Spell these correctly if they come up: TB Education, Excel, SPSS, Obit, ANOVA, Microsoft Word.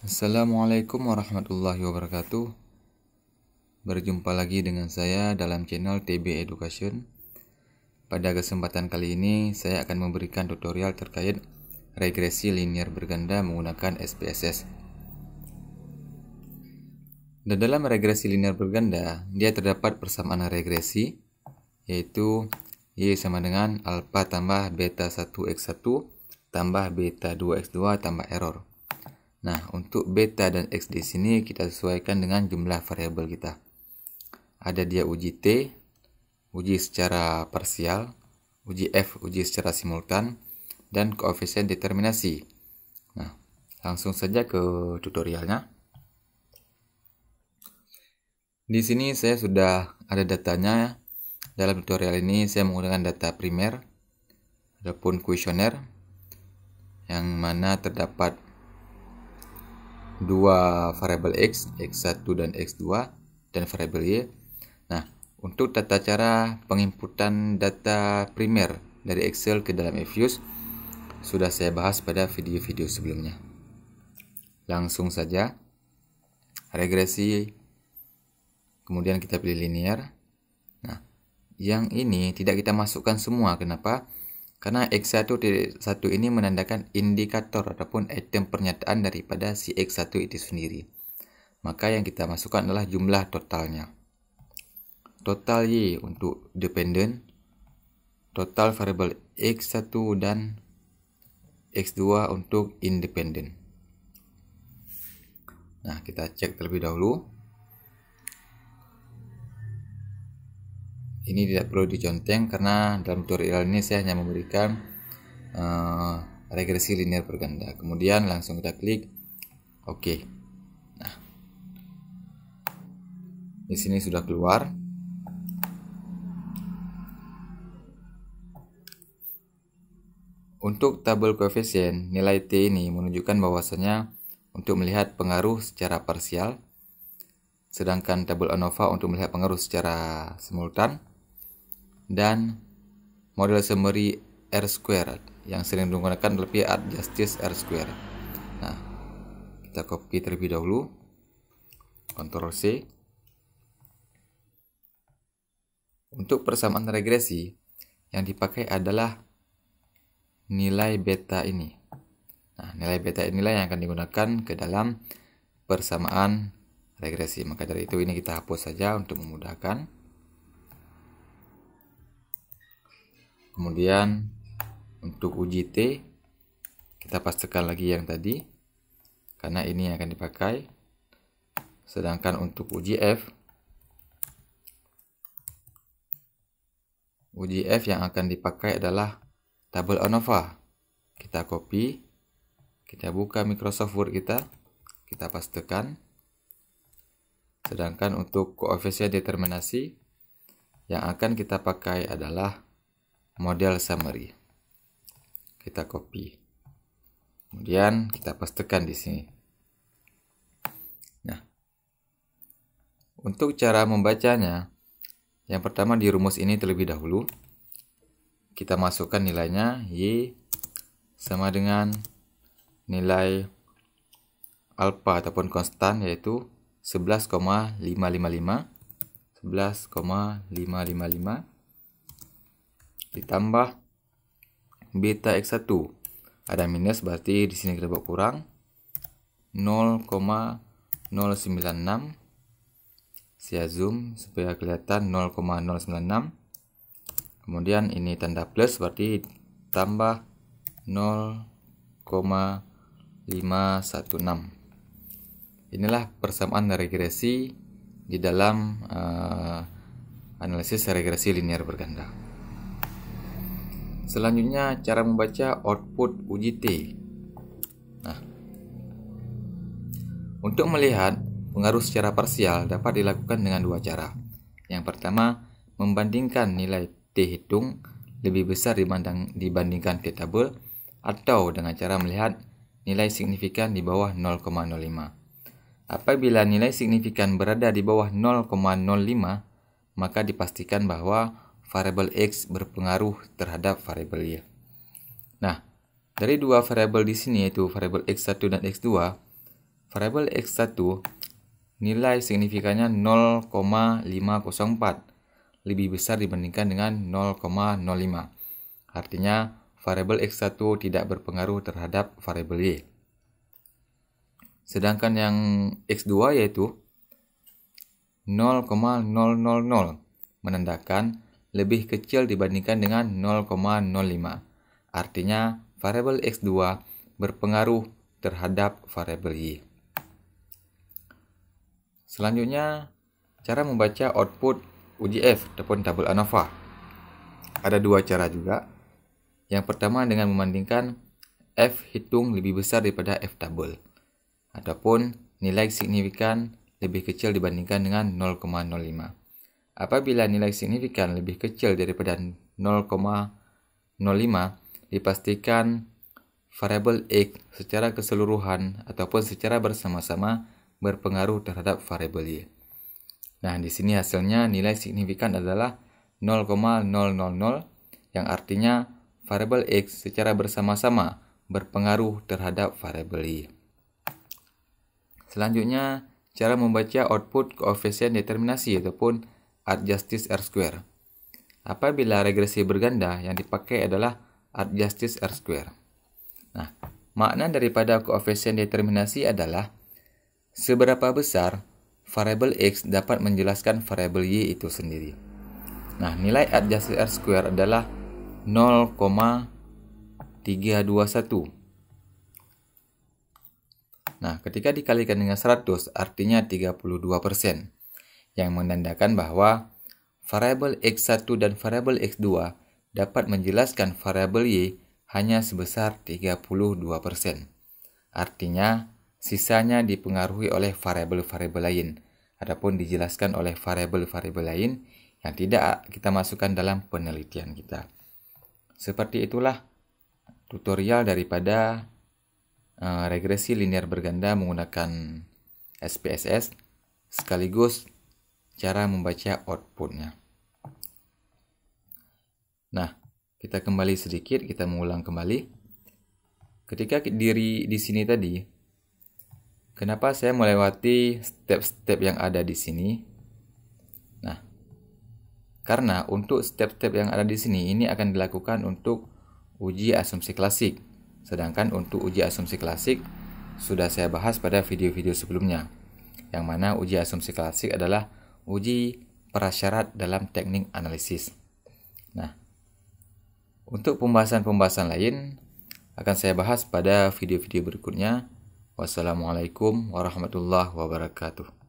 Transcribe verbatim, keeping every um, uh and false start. Assalamualaikum warahmatullahi wabarakatuh. Berjumpa lagi dengan saya dalam channel T B Education. Pada kesempatan kali ini saya akan memberikan tutorial terkait regresi linear berganda menggunakan S P S S. Dan dalam regresi linear berganda dia terdapat persamaan regresi, yaitu Y sama dengan alpha tambah beta satu x satu tambah beta dua x dua tambah error. Nah, untuk beta dan x di sini kita sesuaikan dengan jumlah variabel kita. Ada dia uji t, uji secara parsial, uji f, uji secara simultan, dan koefisien determinasi. Nah, langsung saja ke tutorialnya. Di sini saya sudah ada datanya. Dalam tutorial ini saya menggunakan data primer, adapun kuesioner, yang mana terdapat dua variabel x, x satu dan x dua, dan variabel y. Nah, untuk tata cara penginputan data primer dari Excel ke dalam eFuse sudah saya bahas pada video-video sebelumnya. Langsung saja regresi, kemudian kita pilih linear. Nah, yang ini tidak kita masukkan semua. Kenapa? Karena X satu ini menandakan indikator ataupun item pernyataan daripada si X satu itu sendiri. Maka yang kita masukkan adalah jumlah totalnya. Total Y untuk dependen, total variabel X satu dan X dua untuk independen. Nah, kita cek terlebih dahulu. Ini tidak perlu diconteng karena dalam tutorial ini saya hanya memberikan uh, regresi linear berganda. Kemudian langsung kita klik OK. Nah, di sini sudah keluar. Untuk tabel koefisien, nilai T ini menunjukkan bahwasanya untuk melihat pengaruh secara parsial, sedangkan tabel ANOVA untuk melihat pengaruh secara simultan. Dan model summary R squared yang sering digunakan lebih Art Justice R squared. Nah, kita copy terlebih dahulu, Ctrl C. Untuk persamaan regresi yang dipakai adalah nilai beta ini. Nah, nilai beta inilah yang akan digunakan ke dalam persamaan regresi. Maka dari itu ini kita hapus saja untuk memudahkan. Kemudian untuk uji T kita pastikan lagi yang tadi, karena ini yang akan dipakai. Sedangkan untuk uji F, uji F yang akan dipakai adalah tabel ANOVA. Kita copy, kita buka Microsoft Word kita, kita pastikan. Sedangkan untuk koefisien determinasi yang akan kita pakai adalah model summary. Kita copy, kemudian kita pastekan di sini. Nah, untuk cara membacanya, yang pertama di rumus ini terlebih dahulu kita masukkan nilainya. Y sama dengan nilai alpha ataupun konstan, yaitu sebelas koma lima lima lima, sebelas koma lima lima lima, ditambah beta X satu, ada minus berarti di sini kita buat kurang, nol koma nol sembilan enam. Saya zoom supaya kelihatan nol koma nol sembilan enam. Kemudian ini tanda plus berarti tambah nol koma lima satu enam. Inilah persamaan regresi di dalam uh, analisis regresi linear berganda. Selanjutnya cara membaca output uji T. Nah, untuk melihat pengaruh secara parsial dapat dilakukan dengan dua cara. Yang pertama, membandingkan nilai T hitung lebih besar dibandingkan T tabel, atau dengan cara melihat nilai signifikan di bawah nol koma nol lima. Apabila nilai signifikan berada di bawah nol koma nol lima, maka dipastikan bahwa variabel X berpengaruh terhadap variabel Y. Nah, dari dua variabel di sini, yaitu variabel X satu dan X dua, Variabel X satu nilai signifikannya nol koma lima nol empat, lebih besar dibandingkan dengan nol koma nol lima. Artinya variabel X satu tidak berpengaruh terhadap variabel Y. Sedangkan yang X dua yaitu nol koma nol nol nol, menandakan lebih kecil dibandingkan dengan nol koma nol lima. Artinya variabel X dua berpengaruh terhadap variabel Y. Selanjutnya, cara membaca output U J F ataupun tabel ANOVA. Ada dua cara juga. Yang pertama dengan membandingkan F hitung lebih besar daripada F tabel, ataupun nilai signifikan lebih kecil dibandingkan dengan nol koma nol lima. Apabila nilai signifikan lebih kecil daripada nol koma nol lima, dipastikan variabel X secara keseluruhan ataupun secara bersama-sama berpengaruh terhadap variabel Y. Nah, di sini hasilnya nilai signifikan adalah nol koma nol nol nol, yang artinya variabel X secara bersama-sama berpengaruh terhadap variabel Y. Selanjutnya, cara membaca output koefisien determinasi ataupun adjustis R square. Apabila regresi berganda, yang dipakai adalah adjustis R square. Nah, makna daripada koefisien determinasi adalah seberapa besar variabel X dapat menjelaskan variabel Y itu sendiri. Nah, nilai adjustis R square adalah nol koma tiga dua satu. Nah, ketika dikalikan dengan seratus, artinya tiga puluh dua persen, yang menandakan bahwa variabel X satu dan variabel X dua dapat menjelaskan variabel Y hanya sebesar tiga puluh dua persen. Artinya, sisanya dipengaruhi oleh variabel-variabel lain, adapun dijelaskan oleh variabel-variabel lain yang tidak kita masukkan dalam penelitian kita. Seperti itulah tutorial daripada regresi linear berganda menggunakan S P S S, sekaligus cara membaca outputnya. Nah, kita kembali sedikit, kita mengulang kembali. Ketika diri di sini tadi, kenapa saya melewati step-step yang ada di sini? Nah, karena untuk step-step yang ada di sini ini akan dilakukan untuk uji asumsi klasik. Sedangkan untuk uji asumsi klasik sudah saya bahas pada video-video sebelumnya, yang mana uji asumsi klasik adalah uji prasyarat dalam teknik analisis. Nah, untuk pembahasan-pembahasan lain akan saya bahas pada video-video berikutnya. Wassalamualaikum warahmatullahi wabarakatuh.